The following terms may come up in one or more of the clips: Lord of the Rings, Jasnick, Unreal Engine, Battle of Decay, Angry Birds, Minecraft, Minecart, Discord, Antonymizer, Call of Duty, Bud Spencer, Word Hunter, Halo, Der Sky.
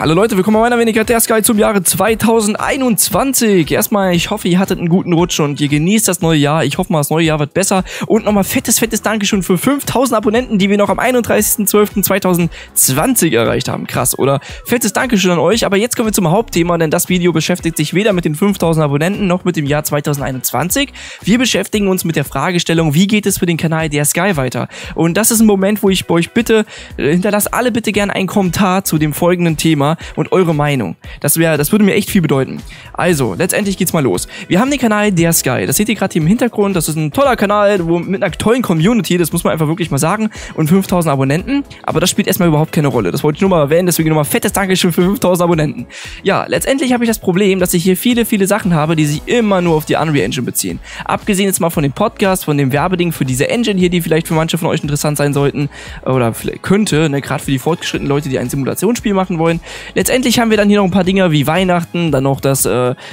Hallo Leute, willkommen bei meiner Wenigkeit Der Sky zum Jahre 2021. Erstmal, ich hoffe, ihr hattet einen guten Rutsch und ihr genießt das neue Jahr. Ich hoffe mal, das neue Jahr wird besser. Und nochmal fettes Dankeschön für 5000 Abonnenten, die wir noch am 31.12.2020 erreicht haben. Krass, oder? Fettes Dankeschön an euch. Aber jetzt kommen wir zum Hauptthema, denn das Video beschäftigt sich weder mit den 5000 Abonnenten noch mit dem Jahr 2021. Wir beschäftigen uns mit der Fragestellung, wie geht es für den Kanal Der Sky weiter? Und das ist ein Moment, wo ich bei euch bitte, hinterlasst alle bitte gerne einen Kommentar zu dem folgenden Thema und eure Meinung. Das würde mir echt viel bedeuten. Also, letztendlich geht's mal los. Wir haben den Kanal Der Sky. Das seht ihr gerade hier im Hintergrund. Das ist ein toller Kanal mit einer tollen Community, das muss man einfach wirklich mal sagen, und 5000 Abonnenten. Aber das spielt erstmal überhaupt keine Rolle. Das wollte ich nur mal erwähnen, deswegen nochmal fettes Dankeschön für 5000 Abonnenten. Ja, letztendlich habe ich das Problem, dass ich hier viele Sachen habe, die sich immer nur auf die Unreal Engine beziehen. Abgesehen jetzt mal von dem Podcast, von dem Werbeding für diese Engine hier, die vielleicht für manche von euch interessant sein sollten oder vielleicht könnte, ne, gerade für die fortgeschrittenen Leute, die ein Simulationsspiel machen wollen. Letztendlich haben wir dann hier noch ein paar Dinger wie Weihnachten, dann noch das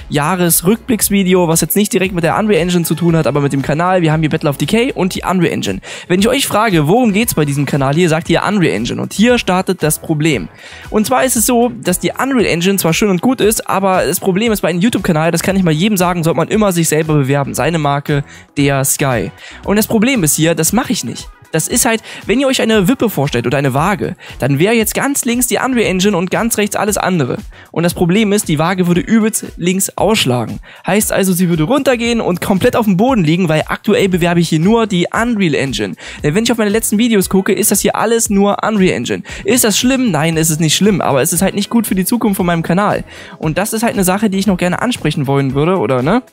Jahresrückblicksvideo, was jetzt nicht direkt mit der Unreal Engine zu tun hat, aber mit dem Kanal. Wir haben hier Battle of Decay und die Unreal Engine. Wenn ich euch frage, worum geht's bei diesem Kanal hier, sagt ihr Unreal Engine. Und hier startet das Problem. Und zwar ist es so, dass die Unreal Engine zwar schön und gut ist, aber das Problem ist bei einem YouTube-Kanal, das kann ich mal jedem sagen, sollte man immer sich selber bewerben. Seine Marke, Der Sky. Und das Problem ist hier, das mache ich nicht. Das ist halt, wenn ihr euch eine Wippe vorstellt oder eine Waage, dann wäre jetzt ganz links die Unreal Engine und ganz rechts alles andere. Und das Problem ist, die Waage würde übelst links ausschlagen. Heißt also, sie würde runtergehen und komplett auf dem Boden liegen, weil aktuell bewerbe ich hier nur die Unreal Engine. Denn wenn ich auf meine letzten Videos gucke, ist das hier alles nur Unreal Engine. Ist das schlimm? Nein, ist es nicht schlimm, aber es ist halt nicht gut für die Zukunft von meinem Kanal. Und das ist halt eine Sache, die ich noch gerne ansprechen wollen würde, oder ne?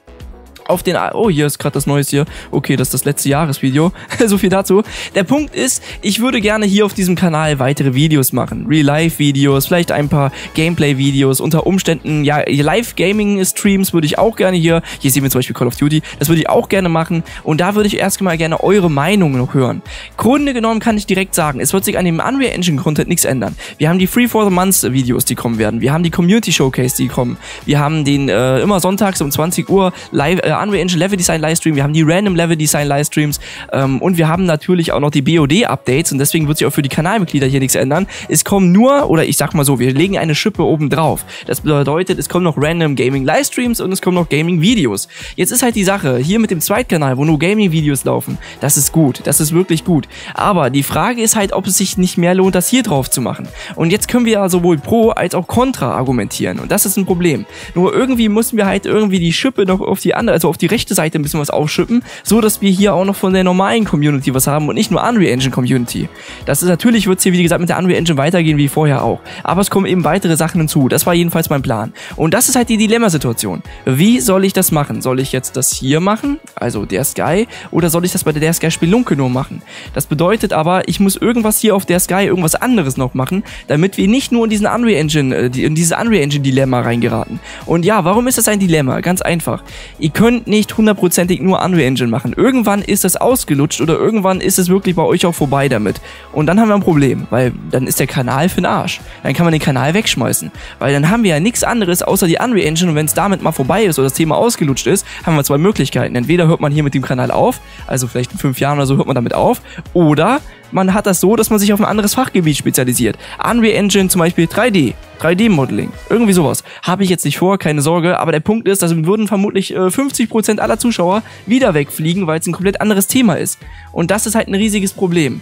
Auf den... Oh, hier ist gerade das Neues hier. Okay, das ist das letzte Jahresvideo. So viel dazu. Der Punkt ist, ich würde gerne hier auf diesem Kanal weitere Videos machen. Real-Life-Videos, vielleicht ein paar Gameplay-Videos, unter Umständen, ja, Live-Gaming-Streams würde ich auch gerne hier... Hier sehen wir zum Beispiel Call of Duty. Das würde ich auch gerne machen. Und da würde ich erstmal gerne eure Meinung noch hören. Grunde genommen kann ich direkt sagen, es wird sich an dem Unreal Engine-Content nichts ändern. Wir haben die Free-for-the-Month-Videos, die kommen werden. Wir haben die Community-Showcase, die kommen. Wir haben den immer sonntags um 20 Uhr live... Unreal Engine Level Design Livestream, wir haben die Random Level Design Livestreams und wir haben natürlich auch noch die BOD Updates und deswegen wird sich auch für die Kanalmitglieder hier nichts ändern. Es kommen nur, oder ich sag mal so, wir legen eine Schippe oben drauf. Das bedeutet, es kommen noch Random Gaming Livestreams und es kommen noch Gaming Videos. Jetzt ist halt die Sache, hier mit dem Zweitkanal, wo nur Gaming Videos laufen, das ist gut, das ist wirklich gut. Aber die Frage ist halt, ob es sich nicht mehr lohnt, das hier drauf zu machen. Und jetzt können wir ja sowohl pro als auch kontra argumentieren und das ist ein Problem. Nur irgendwie müssen wir halt irgendwie die Schippe noch auf die andere, also auf die rechte Seite ein bisschen was aufschippen, so dass wir hier auch noch von der normalen Community was haben und nicht nur Unreal Engine Community. Das ist natürlich, wird es hier wie gesagt mit der Unreal Engine weitergehen wie vorher auch, aber es kommen eben weitere Sachen hinzu. Das war jedenfalls mein Plan und das ist halt die Dilemmasituation. Wie soll ich das machen? Soll ich jetzt das hier machen, also Der Sky, oder soll ich das bei der DerSky Spelunke nur machen? Das bedeutet aber, ich muss irgendwas hier auf Der Sky, irgendwas anderes noch machen, damit wir nicht nur in diesen Unreal Engine, in dieses Unreal Engine Dilemma reingeraten. Und ja, warum ist das ein Dilemma? Ganz einfach. Ihr könnt nicht hundertprozentig nur Unreal Engine machen. Irgendwann ist das ausgelutscht oder irgendwann ist es wirklich bei euch auch vorbei damit. Und dann haben wir ein Problem, weil dann ist der Kanal für den Arsch. Dann kann man den Kanal wegschmeißen, weil dann haben wir ja nichts anderes außer die Unreal Engine und wenn es damit mal vorbei ist oder das Thema ausgelutscht ist, haben wir zwei Möglichkeiten. Entweder hört man hier mit dem Kanal auf, also vielleicht in 5 Jahren oder so hört man damit auf, oder man hat das so, dass man sich auf ein anderes Fachgebiet spezialisiert. Unreal Engine zum Beispiel 3D. 3D-Modeling, irgendwie sowas. Habe ich jetzt nicht vor, keine Sorge, aber der Punkt ist, dass würden vermutlich 50% aller Zuschauer wieder wegfliegen, weil es ein komplett anderes Thema ist. Und das ist halt ein riesiges Problem.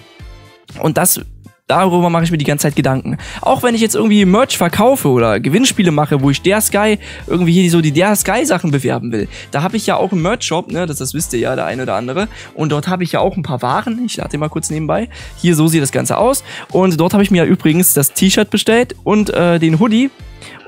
Und das... Darüber mache ich mir die ganze Zeit Gedanken. Auch wenn ich jetzt irgendwie Merch verkaufe oder Gewinnspiele mache, wo ich Der Sky irgendwie hier so die Der Sky Sachen bewerben will. Da habe ich ja auch einen Merch-Shop, ne? Das wisst ihr ja, der eine oder andere. Und dort habe ich ja auch ein paar Waren. Ich lade den mal kurz nebenbei. Hier, so sieht das Ganze aus. Und dort habe ich mir ja übrigens das T-Shirt bestellt und den Hoodie.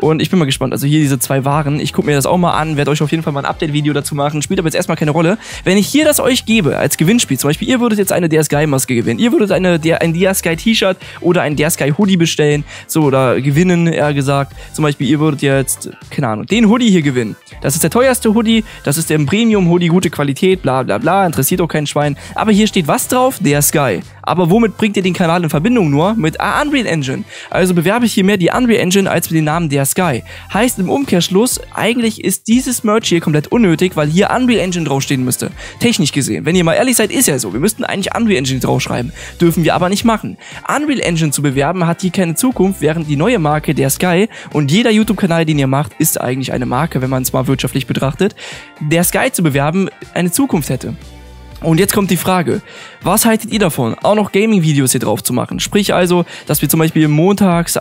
Und ich bin mal gespannt, also hier diese zwei Waren, ich gucke mir das auch mal an, werde euch auf jeden Fall mal ein Update-Video dazu machen, spielt aber jetzt erstmal keine Rolle. Wenn ich hier das euch gebe, als Gewinnspiel, zum Beispiel, ihr würdet jetzt eine Der Sky-Maske gewinnen, ihr würdet ein Der Sky-T-Shirt oder ein Der Sky-Hoodie bestellen, so, oder gewinnen, eher gesagt. Zum Beispiel, ihr würdet jetzt, keine Ahnung, den Hoodie hier gewinnen. Das ist der teuerste Hoodie, das ist der Premium-Hoodie, gute Qualität, bla bla bla, interessiert auch kein Schwein. Aber hier steht was drauf? Der Sky. Aber womit bringt ihr den Kanal in Verbindung nur? Mit Unreal Engine. Also bewerbe ich hier mehr die Unreal Engine als mit dem Namen Der Sky. Heißt im Umkehrschluss, eigentlich ist dieses Merch hier komplett unnötig, weil hier Unreal Engine draufstehen müsste. Technisch gesehen. Wenn ihr mal ehrlich seid, ist ja so. Wir müssten eigentlich Unreal Engine draufschreiben. Dürfen wir aber nicht machen. Unreal Engine zu bewerben hat hier keine Zukunft, während die neue Marke Der Sky und jeder YouTube-Kanal, den ihr macht, ist eigentlich eine Marke, wenn man es mal wirtschaftlich betrachtet, Der Sky zu bewerben, eine Zukunft hätte. Und jetzt kommt die Frage, was haltet ihr davon, auch noch Gaming-Videos hier drauf zu machen? Sprich also, dass wir zum Beispiel montags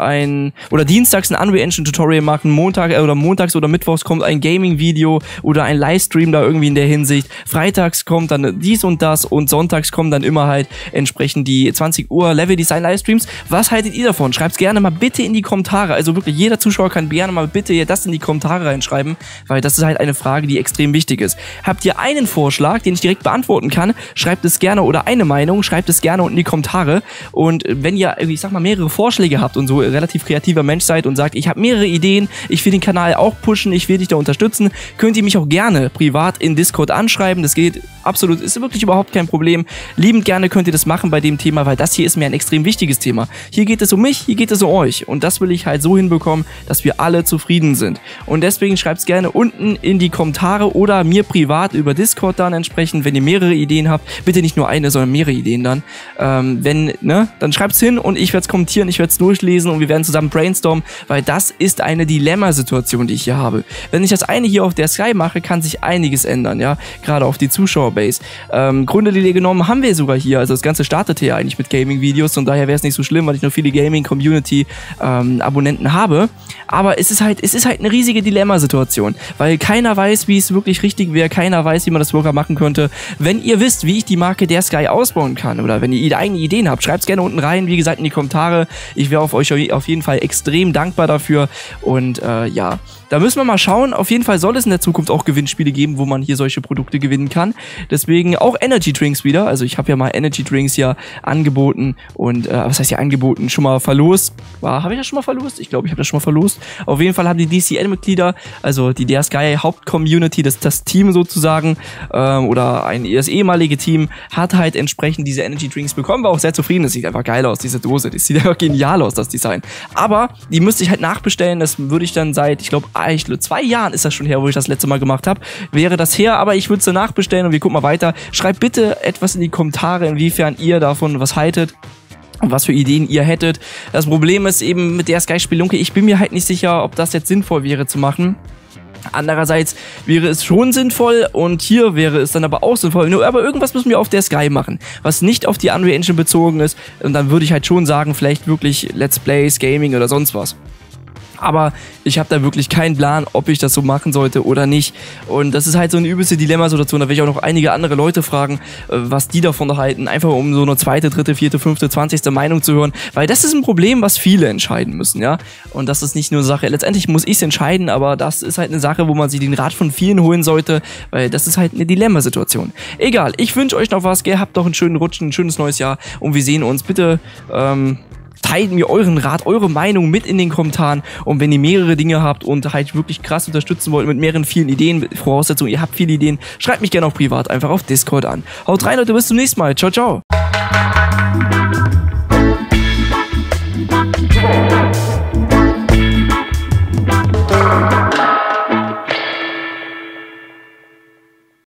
dienstags ein Unreal Engine Tutorial machen, montags oder mittwochs kommt ein Gaming-Video oder ein Livestream da irgendwie in der Hinsicht, freitags kommt dann dies und das und sonntags kommen dann immer halt entsprechend die 20 Uhr Level-Design-Livestreams. Was haltet ihr davon? Schreibt es gerne mal bitte in die Kommentare, also wirklich jeder Zuschauer kann gerne mal bitte das in die Kommentare reinschreiben, weil das ist halt eine Frage, die extrem wichtig ist. Habt ihr einen Vorschlag, den ich direkt beantworten kann, schreibt es gerne oder eine Meinung, schreibt es gerne unten in die Kommentare und wenn ihr, ich sag mal, mehrere Vorschläge habt und so relativ kreativer Mensch seid und sagt, ich habe mehrere Ideen, ich will den Kanal auch pushen, ich will dich da unterstützen, könnt ihr mich auch gerne privat in Discord anschreiben, das geht absolut, ist wirklich überhaupt kein Problem, liebend gerne könnt ihr das machen bei dem Thema, weil das hier ist mir ein extrem wichtiges Thema. Hier geht es um mich, hier geht es um euch und das will ich halt so hinbekommen, dass wir alle zufrieden sind und deswegen schreibt es gerne unten in die Kommentare oder mir privat über Discord dann entsprechend, wenn ihr mehrere Ideen habt, bitte nicht nur eine, sondern mehrere Ideen dann, dann schreibt's hin und ich werde es kommentieren, ich werde es durchlesen und wir werden zusammen brainstormen, weil das ist eine Dilemmasituation, die ich hier habe. Wenn ich das eine hier auf Der Sky mache, kann sich einiges ändern, ja, gerade auf die Zuschauerbase. Gründe, die wir genommen haben wir sogar hier, also das Ganze startet hier eigentlich mit Gaming-Videos und daher wäre es nicht so schlimm, weil ich noch viele Gaming-Community-Abonnenten habe, aber es ist halt eine riesige Dilemmasituation, weil keiner weiß, wie es wirklich richtig wäre, keiner weiß, wie man das Worker machen könnte. Wenn ihr wisst, wie ich die Marke Der Sky ausbauen kann oder wenn ihr eigene Ideen habt, schreibt es gerne unten rein, wie gesagt in die Kommentare. Ich wäre auf jeden Fall extrem dankbar dafür und ja, da müssen wir mal schauen. Auf jeden Fall soll es in der Zukunft auch Gewinnspiele geben, wo man hier solche Produkte gewinnen kann. Deswegen auch Energy Drinks wieder. Also ich habe ja mal Energy Drinks ja angeboten und was heißt ja angeboten? Schon mal verlost. Habe ich das schon mal verlost? Ich glaube, ich habe das schon mal verlost. Auf jeden Fall haben die DCL-Mitglieder, also die Der Sky Hauptcommunity, das Team sozusagen oder das ehemalige Team hat halt entsprechend diese Energy Drinks bekommen, war auch sehr zufrieden, das sieht einfach geil aus, diese Dose, das sieht einfach genial aus, das Design, aber die müsste ich halt nachbestellen, das würde ich dann seit, ich glaube, 2 Jahren ist das schon her, wo ich das letzte Mal gemacht habe, wäre das her, aber ich würde es dann nachbestellen und wir gucken mal weiter, schreibt bitte etwas in die Kommentare, inwiefern ihr davon was haltet. Was für Ideen ihr hättet. Das Problem ist eben mit Der Sky Spelunke, ich bin mir halt nicht sicher, ob das jetzt sinnvoll wäre zu machen. Andererseits wäre es schon sinnvoll und hier wäre es dann aber auch sinnvoll. Nur, aber irgendwas müssen wir auf Der Sky machen, was nicht auf die Unreal Engine bezogen ist. Und dann würde ich halt schon sagen, vielleicht wirklich Let's Plays, Gaming oder sonst was. Aber ich habe da wirklich keinen Plan, ob ich das so machen sollte oder nicht. Und das ist halt so eine übelste Dilemmasituation. Da will ich auch noch einige andere Leute fragen, was die davon noch halten. Einfach um so eine 2., 3., 4., 5., 20. Meinung zu hören. Weil das ist ein Problem, was viele entscheiden müssen, ja. Und das ist nicht nur eine Sache, letztendlich muss ich es entscheiden, aber das ist halt eine Sache, wo man sich den Rat von vielen holen sollte. Weil das ist halt eine Dilemmasituation. Egal, ich wünsche euch noch was, gell? Habt doch einen schönen Rutsch, ein schönes neues Jahr. Und wir sehen uns. Bitte, teilt mir euren Rat, eure Meinung mit in den Kommentaren und wenn ihr mehrere Dinge habt und halt wirklich krass unterstützen wollt mit mehreren vielen Ideen, mit Voraussetzungen, ihr habt viele Ideen, schreibt mich gerne auch privat einfach auf Discord an. Haut rein, Leute, bis zum nächsten Mal. Ciao, ciao.